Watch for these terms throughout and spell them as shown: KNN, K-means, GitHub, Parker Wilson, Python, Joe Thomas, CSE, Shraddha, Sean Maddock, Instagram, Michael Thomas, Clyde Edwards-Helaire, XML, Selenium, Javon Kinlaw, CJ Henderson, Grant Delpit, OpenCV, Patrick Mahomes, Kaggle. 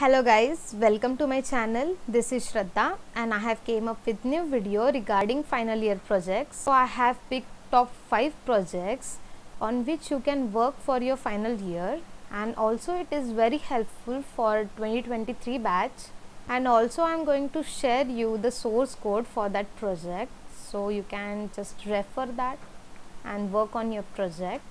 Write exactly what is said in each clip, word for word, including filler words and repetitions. Hello guys, welcome to my channel. This is Shraddha and I have came up with new video regarding final year projects. So I have picked top five projects on which you can work for your final year, and also it is very helpful for twenty twenty-three batch, and also I am going to share you the source code for that project, so you can just refer that and work on your project.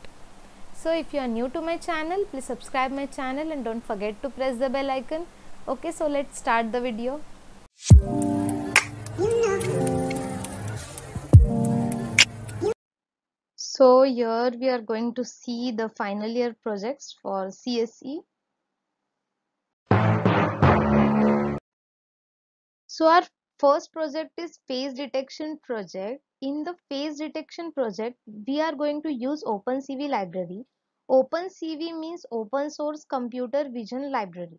So if you are new to my channel, please subscribe my channel and don't forget to press the bell icon. Okay, so let's start the video. So here we are going to see the final year projects for C S E. So our first project is phase detection project. In the phase detection project, we are going to use OpenCV library. OpenCV means open source computer vision library.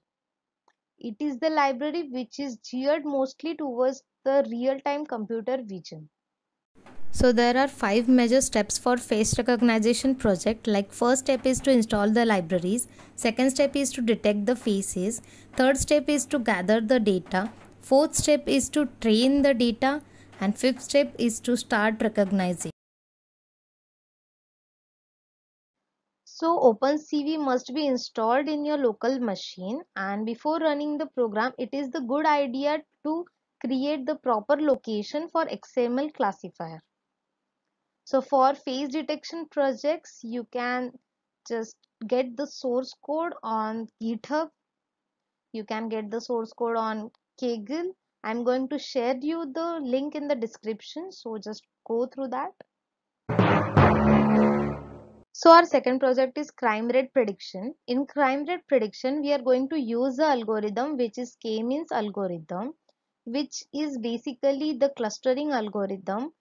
It is the library which is geared mostly towards the real-time computer vision. So there are five major steps for face recognition project. Like, first step is to install the libraries. Second step is to detect the faces. Third step is to gather the data. Fourth step is to train the data, and fifth step is to start recognizing. So OpenCV must be installed in your local machine, and before running the program, it is the good idea to create the proper location for X M L classifier. So for face detection projects, you can just get the source code on GitHub. You can get the source code on Kaggle. I'm going to share you the link in the description, so just go through that. So our second project is crime rate prediction. In crime rate prediction, we are going to use the algorithm which is K-means algorithm, which is basically the clustering algorithm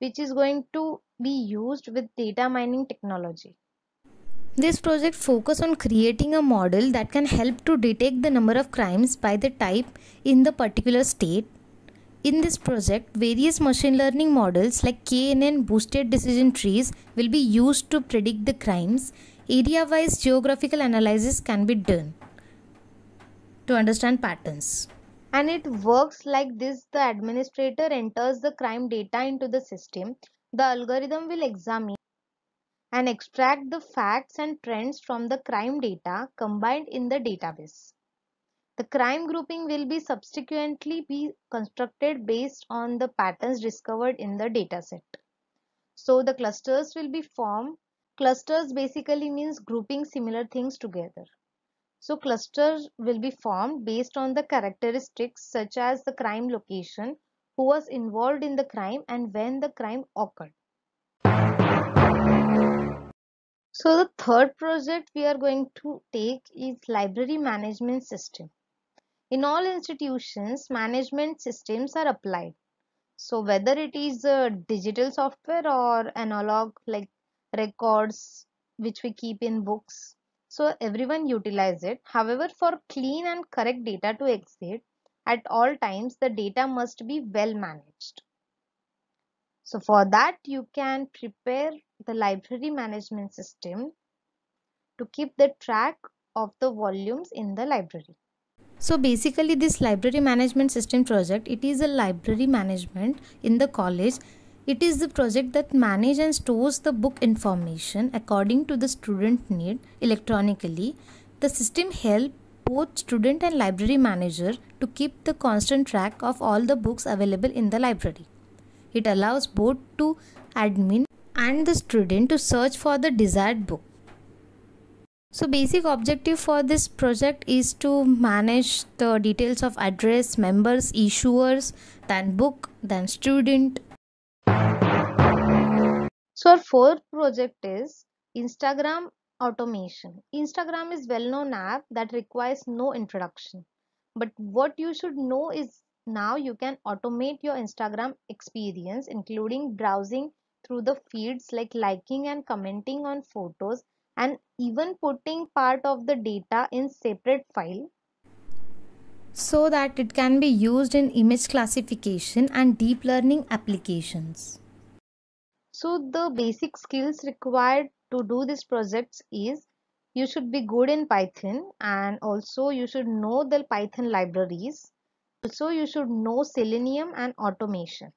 which is going to be used with data mining technology. This project focuses on creating a model that can help to detect the number of crimes by the type in the particular state. In this project, various machine learning models like K N N boosted decision trees will be used to predict the crimes. Area-wise geographical analysis can be done to understand patterns. And it works like this: the administrator enters the crime data into the system. The algorithm will examine and extract the facts and trends from the crime data combined in the database. The crime grouping will be subsequently be constructed based on the patterns discovered in the dataset. So the clusters will be formed. Clusters basically means grouping similar things together. So clusters will be formed based on the characteristics such as the crime location, who was involved in the crime, and when the crime occurred. So the third project we are going to take is library management system. In all institutions, management systems are applied. So whether it is a digital software or analog, like records which we keep in books, so everyone utilizes it. However, for clean and correct data to exist at all times, the data must be well managed. So for that, you can prepare the library management system to keep the track of the volumes in the library. So basically this library management system project, it is a library management in the college. It is the project that manages and stores the book information according to the student need electronically. The system helps both student and library manager to keep the constant track of all the books available in the library. It allows both to admin and the student to search for the desired book. So basic objective for this project is to manage the details of address, members, issuers, then book, then student. So our fourth project is Instagram automation. Instagram is well-known app that requires no introduction. But what you should know is, now you can automate your Instagram experience, including browsing through the feeds, like liking and commenting on photos, and even putting part of the data in separate file, so that it can be used in image classification and deep learning applications. So the basic skills required to do this project is you should be good in Python, and also you should know the Python libraries. Also you should know Selenium and automation.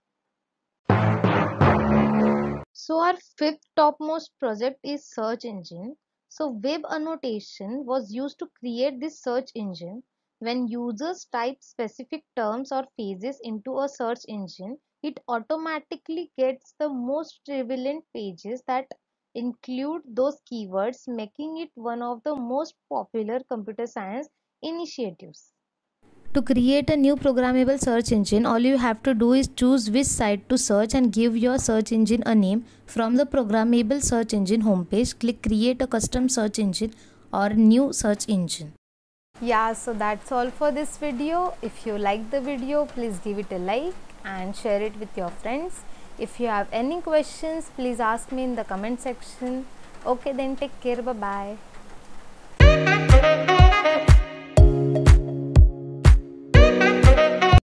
So our fifth topmost project is search engine. So web annotation was used to create this search engine. When users type specific terms or phrases into a search engine, it automatically gets the most relevant pages that include those keywords, making it one of the most popular computer science initiatives. To create a new programmable search engine, all you have to do is choose which site to search and give your search engine a name. From the programmable search engine homepage, click create a custom search engine or new search engine. Yeah, so that's all for this video. If you like the video, please give it a like and share it with your friends. If you have any questions, please ask me in the comment section. Okay, then take care. Bye-bye.